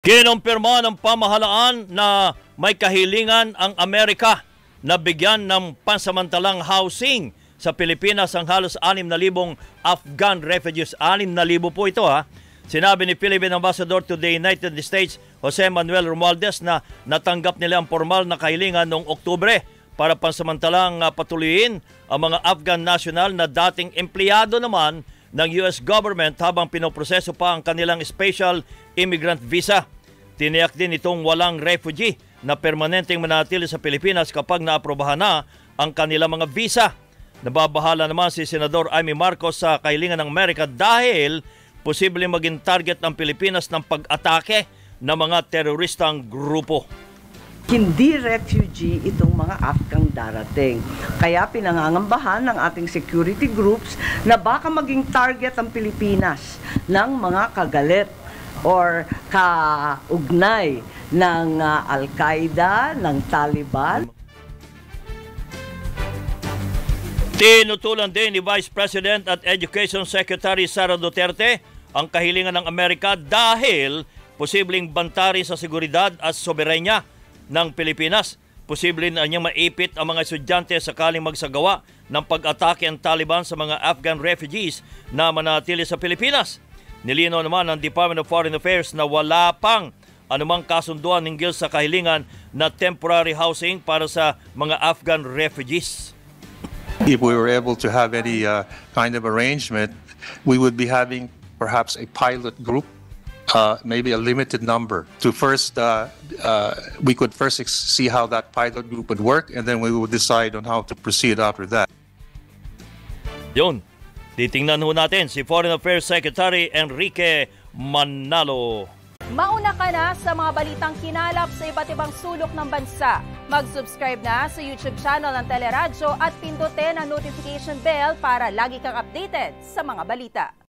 Kinumpirma ng pamahalaan na may kahilingan ang Amerika na bigyan ng pansamantalang housing sa Pilipinas ang halos 6,000 Afghan refugees. 6,000 po ito ha. Sinabi ni Philippine Ambassador to the United States, Jose Manuel Romualdez, na natanggap nila ang formal na kahilingan noong Oktubre para pansamantalang patuloyin ang mga Afghan national na dating empleyado naman ng US government habang pinoproseso pa ang kanilang special immigrant visa. Tiniyak din itong walang refugee na permanenteng manatili sa Pilipinas kapag naaprobahan na ang kanilang mga visa. Nababahala naman si Senador Amy Marcos sa kahilingan ng Amerika dahil posibleng maging target ng Pilipinas ng pag-atake ng mga teroristang grupo. Hindi refugee itong mga Afghan darating. Kaya pinangangambahan ng ating security groups na baka maging target ang Pilipinas ng mga kagalit or kaugnay ng Al-Qaeda, ng Taliban. Tinutulan din ni Vice President at Education Secretary Sara Duterte ang kahilingan ng Amerika dahil posibleng bantari sa seguridad at soberanya ng Pilipinas. Posible na niyang maipit ang mga estudyante sakaling magsagawa ng pag-atake ang Taliban sa mga Afghan refugees na manatili sa Pilipinas. Nilinaw naman ng Department of Foreign Affairs na wala pang anumang kasunduan hinggil sa kahilingan na temporary housing para sa mga Afghan refugees. If we were able to have any kind of arrangement, we would be having perhaps a pilot group, maybe a limited number to first we could first see how that pilot group would work, and then we would decide on how to proceed after that. Yun, titingnan ho natin si Foreign Affairs Secretary Enrique Manalo. Mauna ka na sa mga balitang kinalap sa iba't ibang sulok ng bansa. Mag-subscribe na sa YouTube channel ng TeleRadyo at pindutin ang notification bell para lagi kang updated sa mga balita.